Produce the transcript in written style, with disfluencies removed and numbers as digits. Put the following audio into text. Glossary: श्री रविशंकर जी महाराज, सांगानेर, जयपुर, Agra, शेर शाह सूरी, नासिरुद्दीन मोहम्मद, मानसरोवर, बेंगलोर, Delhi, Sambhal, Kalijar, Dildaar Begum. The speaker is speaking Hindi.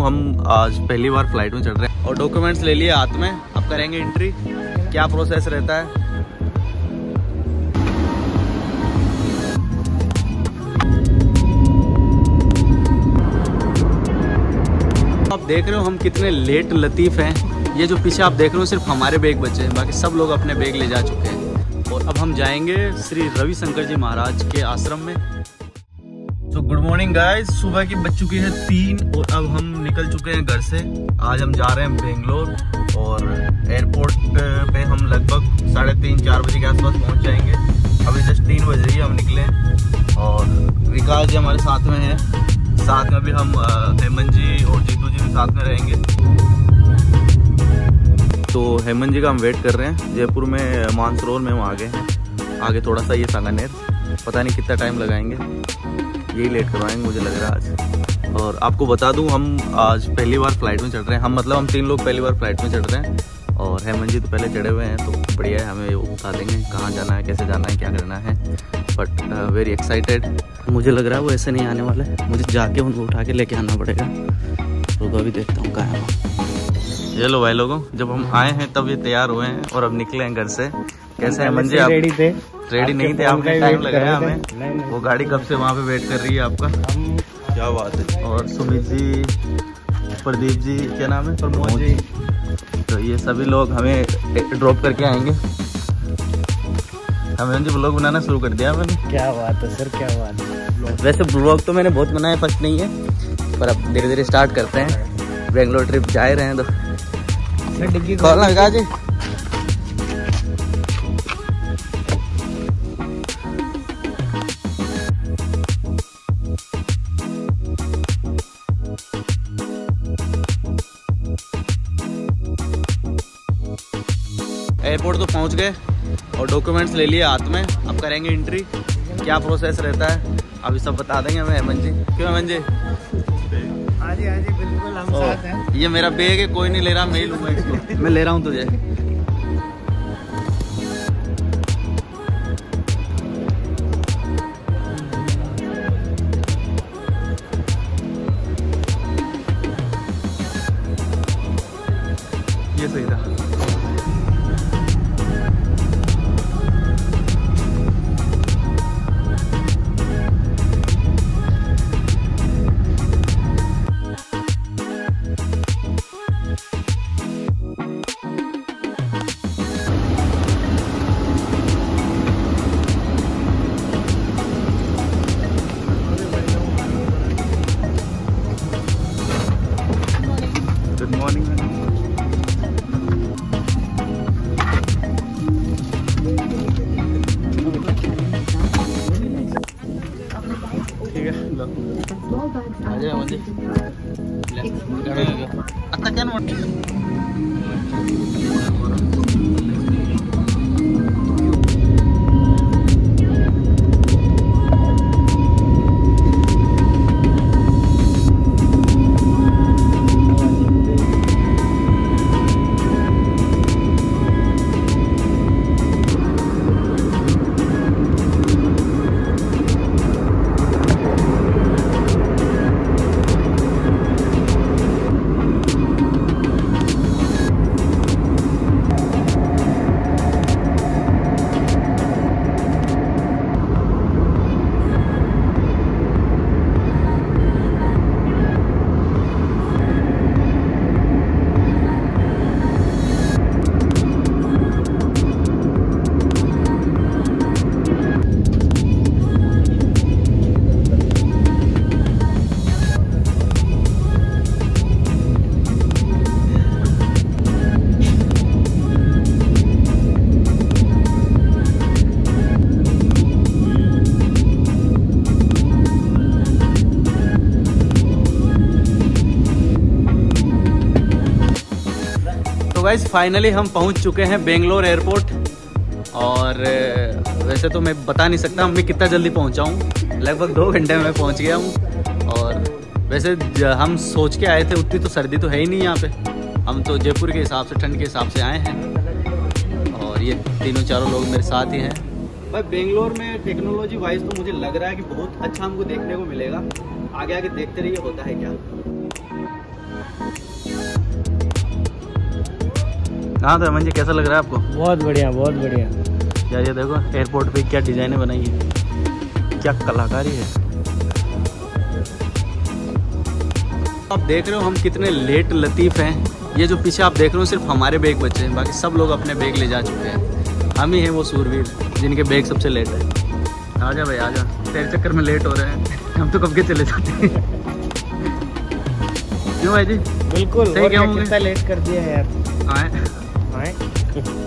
हम आज पहली बार फ्लाइट में चढ़ रहे हैं और डॉक्यूमेंट्स ले लिए हाथ में। अब करेंगे एंट्री, क्या प्रोसेस रहता है। आप देख रहे हो हम कितने लेट लतीफ हैं। ये जो पीछे आप देख रहे हो सिर्फ हमारे बैग बचे हैं, बाकी सब लोग अपने बैग ले जा चुके हैं। और अब हम जाएंगे श्री रविशंकर जी महाराज के आश्रम में। तो गुड मॉर्निंग गाइस, सुबह की बज चुकी है 3 और अब हम निकल चुके हैं घर से। आज हम जा रहे हैं बेंगलोर और एयरपोर्ट पे हम लगभग 3:30-4 बजे के आसपास पहुंच जाएंगे। अभी जस्ट 3 बज रही है, हम निकले और विकास जी हमारे साथ में हैं। साथ में भी हम हेमंत जी और जीतू जी भी साथ में रहेंगे। तो हेमंत जी का हम वेट कर रहे हैं। जयपुर में मानसरोवर में हम आगे हैं, आगे थोड़ा सा ये सांगानेर, पता नहीं कितना टाइम लगाएंगे, यही लेट करवाएंगे मुझे लग रहा है आज। और आपको बता दूं हम आज पहली बार फ्लाइट में चढ़ रहे हैं। हम मतलब हम 3 लोग पहली बार फ्लाइट में चढ़ रहे हैं और हेमंत जी तो पहले चढ़े हुए हैं, तो बढ़िया है, हमें वो बता देंगे कहाँ जाना है, कैसे जाना है, क्या करना है। But very excited. मुझे लग रहा है वो ऐसे नहीं आने वाला है, मुझे जाके उनको उठा के लेके आना पड़ेगा। रुको अभी देखता हूँ कहाँ है। चलो भाई लोगों, जब हम आए हैं तब ये तैयार हुए हैं और अब निकले हैं घर से। कैसे हेमंत जी, आप रेडी नहीं थे, आपने टाइम लगाया हमें। वो गाड़ी कब से वहाँ पे वेट कर रही है आपका, क्या बात है। और सुमित जी, प्रदीप जी, क्या नाम है, प्रमोद जी, तो ये सभी लोग हमें ड्रॉप करके आएंगे। हेमंत जी ब्लॉग बनाना शुरू कर दिया मैंने, क्या बात है सर, क्या बात है। वैसे ब्लॉग तो मैंने बहुत बनाया, फर्स्ट नहीं है, पर अब धीरे धीरे स्टार्ट करते हैं। बेंगलोर ट्रिप जा रहे हैं तो एयरपोर्ट तो पहुंच गए और डॉक्यूमेंट्स ले लिए हाथ में। अब करेंगे एंट्री, क्या प्रोसेस रहता है अभी सब बता देंगे हमें हेमंत जी। क्यों हेमंत जी? हाँ जी, हाँ जी, बिल्कुल हम साथ हैं। ये मेरा बैग है, कोई नहीं ले रहा, मैं ही लूँगा इसको। मैं ले रहा हूँ तुझे। ये सही था। गाइस फाइनली हम पहुंच चुके हैं बेंगलोर एयरपोर्ट। और वैसे तो मैं बता नहीं सकता मैं कितना जल्दी पहुंचा हूं, लगभग 2 घंटे में पहुंच गया हूं। और वैसे हम सोच के आए थे उतनी तो सर्दी तो है ही नहीं यहाँ पे, हम तो जयपुर के हिसाब से, ठंड के हिसाब से आए हैं। और ये तीनों चारों लोग मेरे साथ ही हैं। भाई बेंगलोर में टेक्नोलॉजी वाइज तो मुझे लग रहा है कि बहुत अच्छा हमको देखने को मिलेगा। आगे आगे देखते रहिए होता है क्या। हाँ तो रमन जी कैसा लग रहा है आपको? बहुत बढ़िया, बहुत बढ़िया यार। ये देखो एयरपोर्ट पे क्या डिजाइनें बनाई है, क्या कलाकारी है। आप देख रहे हो हम कितने लेट लतीफ हैं। ये जो पीछे आप देख रहे हो सिर्फ हमारे बैग बचे हैं, बाकी सब लोग अपने बैग ले जा चुके हैं। हम ही हैं वो सूरवीर जिनके बैग सबसे लेट है। आजा भाई आजा, तेरे चक्कर में लेट हो रहे हैं, हम तो कब के चले जाते हैं। क्यों भाई जी? बिल्कुल सही, क्या लेट कर दिया है यार। आए आए